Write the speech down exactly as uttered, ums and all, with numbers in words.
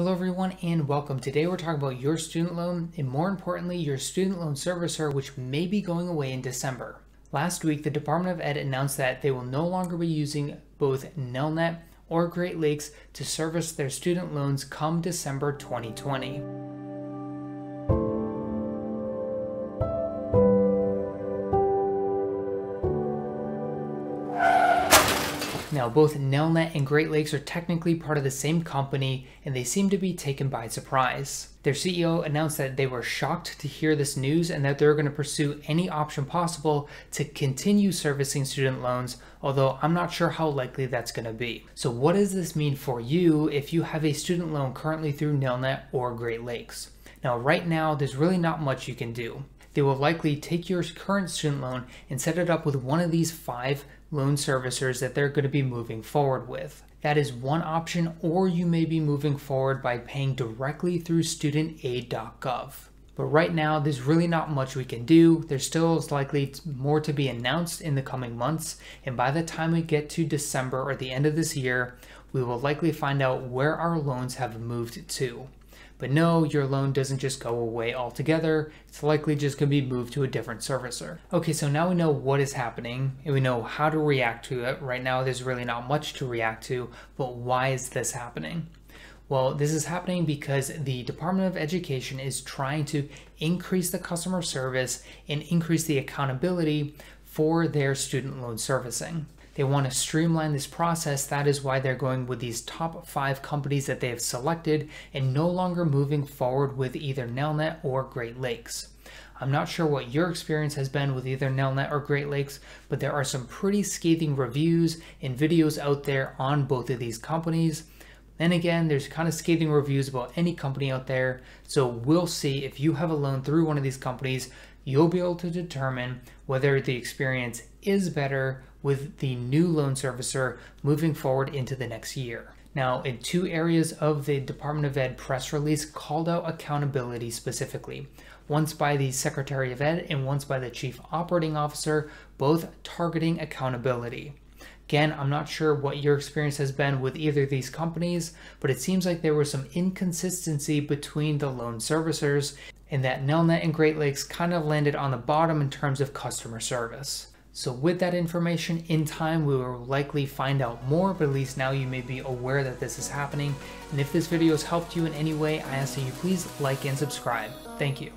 Hello everyone and welcome. Today we're talking about your student loan and more importantly your student loan servicer, which may be going away in December. Last week the Department of Ed announced that they will no longer be using both Nelnet or Great Lakes to service their student loans come December twenty twenty. Now, both Nelnet and Great Lakes are technically part of the same company, and they seem to be taken by surprise. Their C E O announced that they were shocked to hear this news and that they're going to pursue any option possible to continue servicing student loans, although I'm not sure how likely that's going to be. So what does this mean for you if you have a student loan currently through Nelnet or Great Lakes? Now, right now, there's really not much you can do. They will likely take your current student loan and set it up with one of these five loan servicers that they're going to be moving forward with. That is one option, or you may be moving forward by paying directly through student aid dot gov. But right now, there's really not much we can do. There's still likely more to be announced in the coming months, and by the time we get to December or the end of this year, we will likely find out where our loans have moved to. But no, your loan doesn't just go away altogether. It's likely just going to be moved to a different servicer. Okay, so now we know what is happening and we know how to react to it. Right now, there's really not much to react to, but why is this happening? Well, this is happening because the Department of Education is trying to increase the customer service and increase the accountability for their student loan servicing. They want to streamline this process. That is why they're going with these top five companies that they have selected and no longer moving forward with either Nelnet or Great Lakes. I'm not sure what your experience has been with either Nelnet or Great Lakes, but there are some pretty scathing reviews and videos out there on both of these companies. And again, there's kind of scathing reviews about any company out there. So we'll see if you have a loan through one of these companies, you'll be able to determine whether the experience is better with the new loan servicer moving forward into the next year. Now, in two areas of the Department of Ed press release called out accountability specifically, once by the Secretary of Ed and once by the Chief Operating Officer, both targeting accountability. Again, I'm not sure what your experience has been with either of these companies, but it seems like there was some inconsistency between the loan servicers and that Nelnet and Great Lakes kind of landed on the bottom in terms of customer service. So with that information, in time, we will likely find out more, but at least now you may be aware that this is happening. And if this video has helped you in any way, I ask that you please like and subscribe. Thank you.